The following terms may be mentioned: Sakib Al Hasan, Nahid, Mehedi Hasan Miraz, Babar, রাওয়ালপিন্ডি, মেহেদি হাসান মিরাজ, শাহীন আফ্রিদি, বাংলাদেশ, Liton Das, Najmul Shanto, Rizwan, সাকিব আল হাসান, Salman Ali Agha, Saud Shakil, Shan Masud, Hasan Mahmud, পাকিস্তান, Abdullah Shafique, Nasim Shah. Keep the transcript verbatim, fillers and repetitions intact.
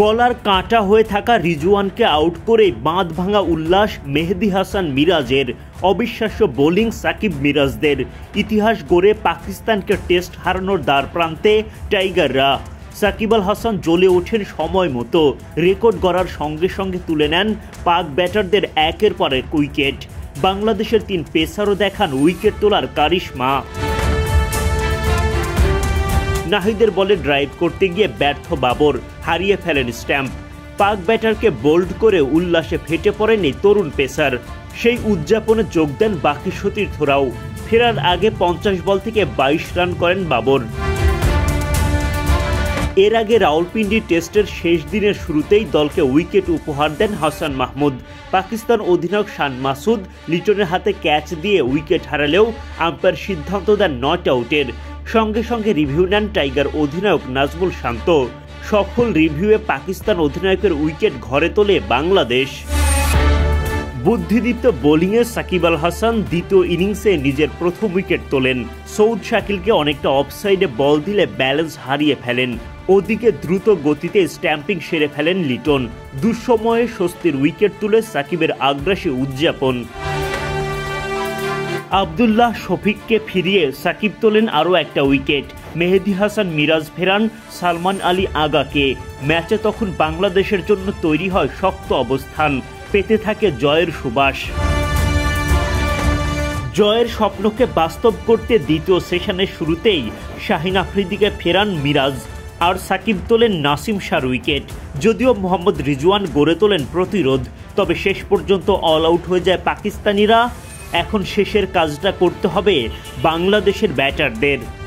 গলার কাঁটা হয়ে থাকা রিজওয়ানকে আউট করে বাঁধ ভাঙা উল্লাস মেহেদি হাসান মিরাজের, অবিশ্বাস্য বোলিং সাকিব মিরাজদের। ইতিহাস গড়ে পাকিস্তানকে টেস্ট হারানোর দ্বার প্রান্তে টাইগাররা। সাকিব আল হাসান জ্বলে ওঠেন সময় মতো, রেকর্ড গড়ার সঙ্গে সঙ্গে তুলে নেন পাক ব্যাটারদের একের পর এক উইকেট। বাংলাদেশের তিন পেসারও দেখান উইকেট তোলার কারিশমা। নাহিদের বলে ড্রাইভ করতে গিয়ে ব্যর্থ বাবর, হারিয়ে ফেলেন স্ট্যাম্প। পাক ব্যাটারকে বোল্ড করে উল্লাসে ফেটে পড়েনি তরুণ পেসার। সেই উদযাপনে যোগ দেন বাকি সতীর্থরাও। ফেরার আগে পঞ্চাশ বল থেকে বাইশ রান করেন বাবর। এর আগে রাওয়ালপিন্ডি টেস্টের শেষ দিনের শুরুতেই দলকে উইকেট উপহার দেন হাসান মাহমুদ। পাকিস্তান অধিনায়ক শান মাসুদ লিটনের হাতে ক্যাচ দিয়ে উইকেট হারালেও আম্পায়ার সিদ্ধান্ত দেন নট আউটের। সঙ্গে সঙ্গে রিভিউ নেন টাইগার অধিনায়ক নাজমুল শান্ত। সফল রিভিউয়ে পাকিস্তান অধিনায়কের উইকেট ঘরে তোলে বাংলাদেশ। বুদ্ধিদীপ্ত বোলিংয়ে সাকিব আল হাসান দ্বিতীয় ইনিংসে নিজের প্রথম উইকেট তোলেন। সৌদ শাকিলকে অনেকটা অফসাইডে বল দিলে ব্যালেন্স হারিয়ে ফেলেন। ওদিকে দ্রুত গতিতে স্ট্যাম্পিং সেরে ফেলেন লিটন। দুঃসময়ে স্বস্তির উইকেট তুলে সাকিবের আগ্রাসী উদযাপন। আবদুল্লাহ শফিককে ফিরিয়ে সাকিব তোলেন আরও একটা উইকেট। মেহেদি হাসান মিরাজ ফেরান সালমান আলী আগাকে। ম্যাচে তখন বাংলাদেশের জন্য তৈরি হয় শক্ত অবস্থান, পেতে থাকে জয়ের সুবাস। জয়ের স্বপ্নকে বাস্তব করতে দ্বিতীয় সেশনের শুরুতেই শাহীন আফ্রিদিকে ফেরান মিরাজ, আর সাকিব তোলেন নাসিম শাহর উইকেট। যদিও মোহাম্মদ রিজওয়ান গড়ে তোলেন প্রতিরোধ, তবে শেষ পর্যন্ত অল আউট হয়ে যায় পাকিস্তানিরা। এখন শেষের কাজটা করতে হবে বাংলাদেশের ব্যাটারদের।